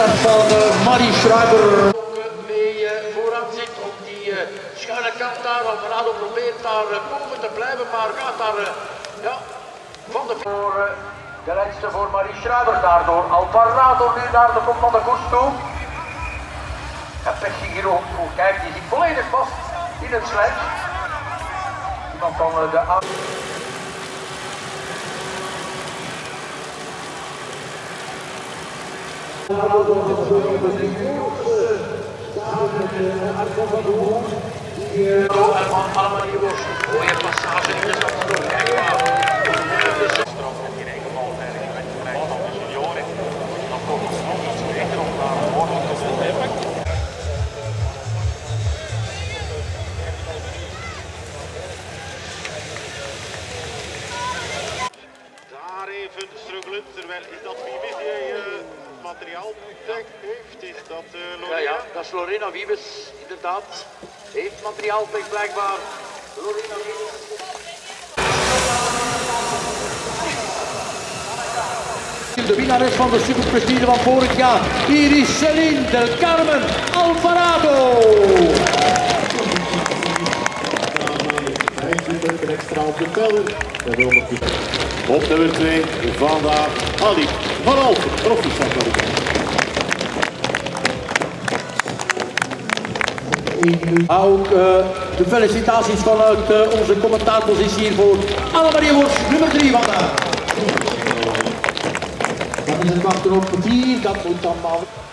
start van Marie Schreiber. Mee vooraan zit op die schuine kant daar. Alvarado probeert daar boven te blijven, maar gaat daar van de... De leidste voor Marie Schreiber daardoor. Alvarado nu naar de kop van de koers toe. En Persigiro, kijk, die zit volledig vast in het slijk. Iemand van de... En van Annemarie Worst, een mooie passage in de stad van de kijk maar. De straf op je eigen bal, eigenlijk met de bal van de senioren. Dan komt het nog iets beter om daar een woord op te zetten. Daar even struggelen, terwijl is dat wie mis die materiaal heeft, is dat Lorena? Ja, dat is Lorena Wiebes, inderdaad. Heeft materiaalpech blijkbaar. Lorena Wiebes. De winnares van de Superprestige van vorig jaar, hier is Ceylin del Carmen Alvarado. Extra op de velden. Op nummer 2 vandaag Ali van Alphen, ook de felicitaties vanuit onze commentators is hier voor Annemarie Worst, nummer 3 vandaag. Dat is het wachten op 4, dat moet dan maar...